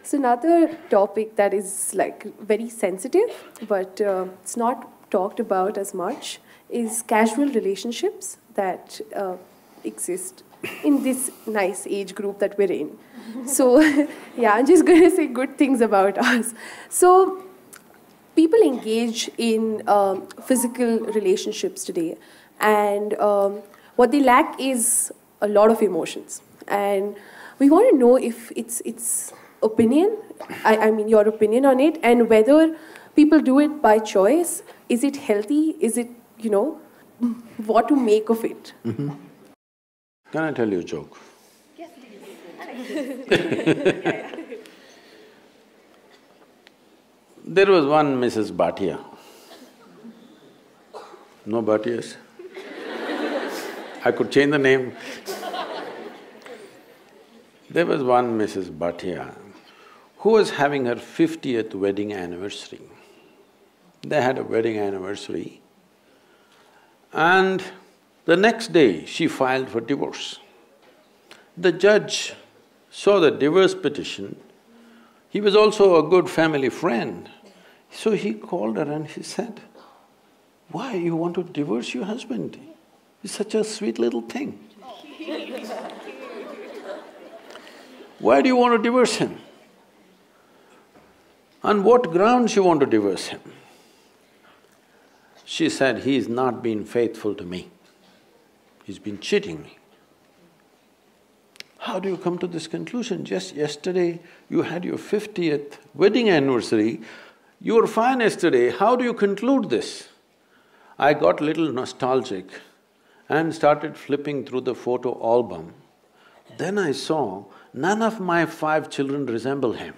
It's another topic that is like very sensitive, but it's not talked about as much, is casual relationships that exist in this nice age group that we're in. So yeah, I'm just going to say good things about us. So people engage in physical relationships today, and what they lack is a lot of emotions. And we want to know if it's opinion, I mean your opinion on it, and whether people do it by choice. Is it healthy? Is it, you know, what to make of it? Mm-hmm. Can I tell you a joke? Yes, please. There was one Mrs. Bhatia. No Bhatias? I could change the name. There was one Mrs. Bhatia who was having her 50th wedding anniversary. They had a wedding anniversary, and the next day she filed for divorce. The judge saw the divorce petition. He was also a good family friend, so he called her and he said, "Why you want to divorce your husband? He's such a sweet little thing. Why do you want to divorce him? On what grounds you want to divorce him?" She said, "He's not been faithful to me. He's been cheating me." "How do you come to this conclusion? Just yesterday you had your 50th wedding anniversary, you were fine yesterday, how do you conclude this?" "I got little nostalgic and started flipping through the photo album. Then I saw none of my 5 children resemble him."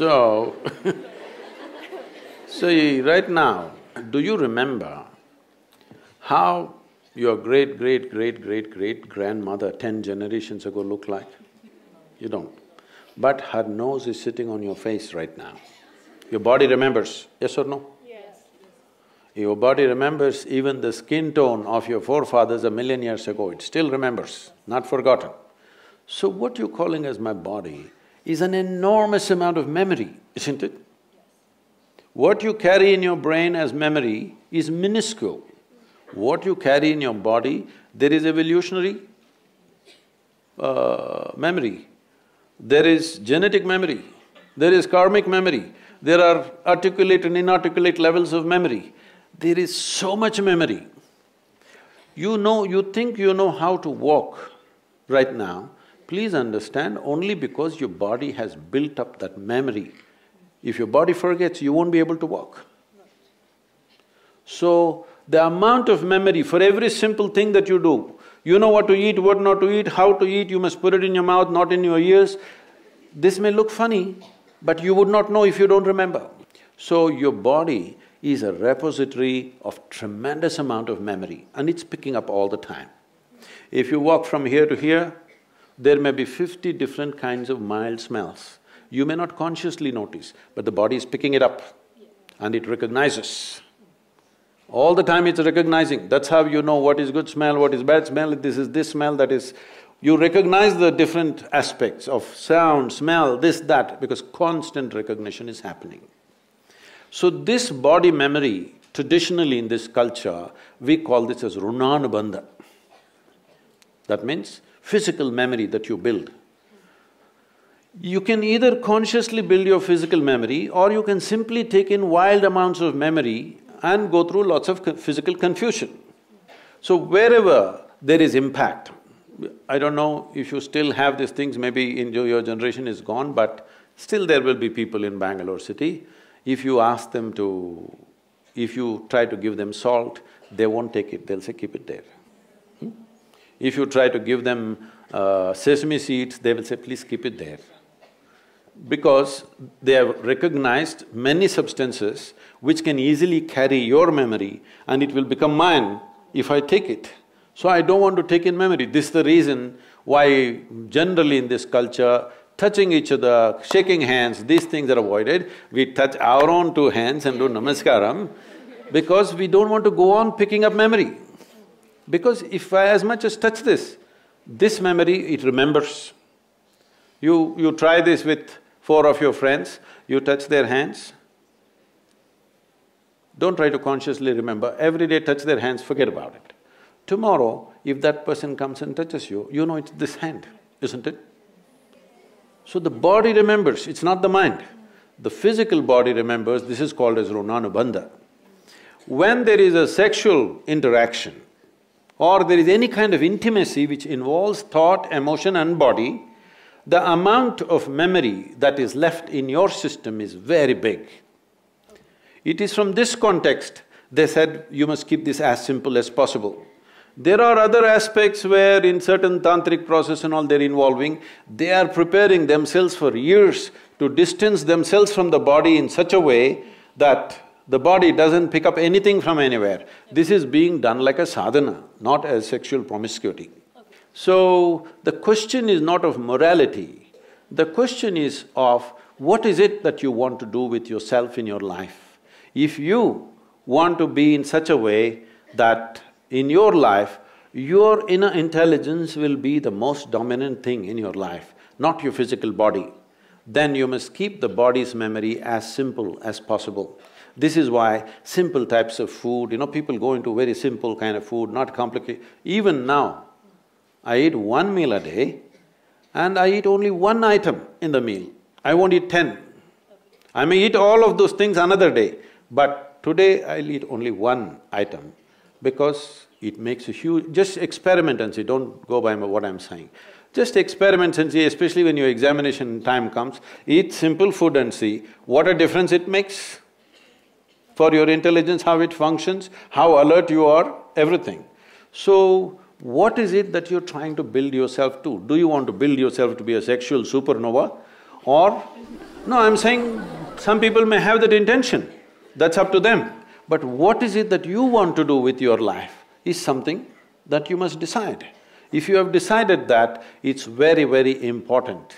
So, see, right now, do you remember how your great-great-great-great-great-grandmother 10 generations ago looked like? You don't. But her nose is sitting on your face right now. Your body remembers, yes or no? Yes. Your body remembers even the skin tone of your forefathers a million years ago, it still remembers, not forgotten. So what you're calling as my body is an enormous amount of memory, isn't it? What you carry in your brain as memory is minuscule. What you carry in your body, there is evolutionary memory, there is genetic memory, there is karmic memory, there are articulate and inarticulate levels of memory. There is so much memory. You know, you think you know how to walk right now, please understand only because your body has built up that memory. If your body forgets, you won't be able to walk. So, the amount of memory for every simple thing that you do, you know what to eat, what not to eat, how to eat, you must put it in your mouth, not in your ears. This may look funny, but you would not know if you don't remember. So your body is a repository of tremendous amount of memory, and it's picking up all the time. If you walk from here to here, there may be 50 different kinds of mild smells. You may not consciously notice, but the body is picking it up and it recognizes. All the time it's recognizing, that's how you know what is good smell, what is bad smell, this is this smell, that is… You recognize the different aspects of sound, smell, this, that, because constant recognition is happening. So this body memory, traditionally in this culture, we call this as runanubandha. That means physical memory that you build. You can either consciously build your physical memory, or you can simply take in wild amounts of memory and go through lots of physical confusion. So wherever there is impact, I don't know if you still have these things, maybe in your generation is gone, but still there will be people in Bangalore city, if you ask them to… if you try to give them salt, they won't take it, they'll say, "Keep it there." Hmm? If you try to give them sesame seeds, they will say, "Please keep it there." Because they have recognized many substances which can easily carry your memory, and it will become mine if I take it. So I don't want to take in memory. This is the reason why generally in this culture, touching each other, shaking hands, these things are avoided. We touch our own two hands and do namaskaram because we don't want to go on picking up memory. Because if I as much as touch this, this memory, it remembers. You try this with 4 of your friends, you touch their hands. Don't try to consciously remember, every day touch their hands, forget about it. Tomorrow, if that person comes and touches you, you know it's this hand, isn't it? So the body remembers, it's not the mind. The physical body remembers, this is called as runanubandha. When there is a sexual interaction or there is any kind of intimacy which involves thought, emotion and body, the amount of memory that is left in your system is very big. It is from this context, they said, you must keep this as simple as possible. There are other aspects where in certain tantric process and all they're involving, they are preparing themselves for years to distance themselves from the body in such a way that the body doesn't pick up anything from anywhere. This is being done like a sadhana, not as sexual promiscuity. So, the question is not of morality, the question is of what is it that you want to do with yourself in your life. If you want to be in such a way that in your life, your inner intelligence will be the most dominant thing in your life, not your physical body, then you must keep the body's memory as simple as possible. This is why simple types of food, you know, people go into very simple kind of food, not complicated. Even now, I eat one meal a day and I eat only one item in the meal. I won't eat 10. I may eat all of those things another day, but today I'll eat only one item because it makes a huge… Just experiment and see, don't go by what I'm saying. Just experiment and see, especially when your examination time comes, eat simple food and see what a difference it makes for your intelligence, how it functions, how alert you are, everything. So, what is it that you're trying to build yourself to? Do you want to build yourself to be a sexual supernova or… No, I'm saying some people may have that intention, that's up to them. But what is it that you want to do with your life is something that you must decide. If you have decided that, it's very, very important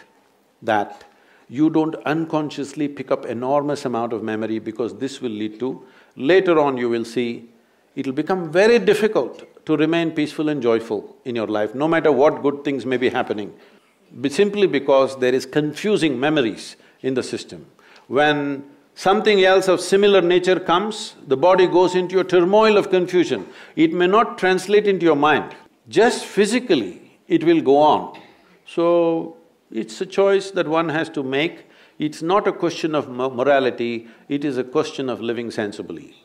that you don't unconsciously pick up enormous amount of memory because this will lead to… Later on you will see, it'll become very difficult to remain peaceful and joyful in your life, no matter what good things may be happening, simply because there is confusing memories in the system. When something else of similar nature comes, the body goes into a turmoil of confusion. It may not translate into your mind, just physically it will go on. So, it's a choice that one has to make. It's not a question of morality, it is a question of living sensibly.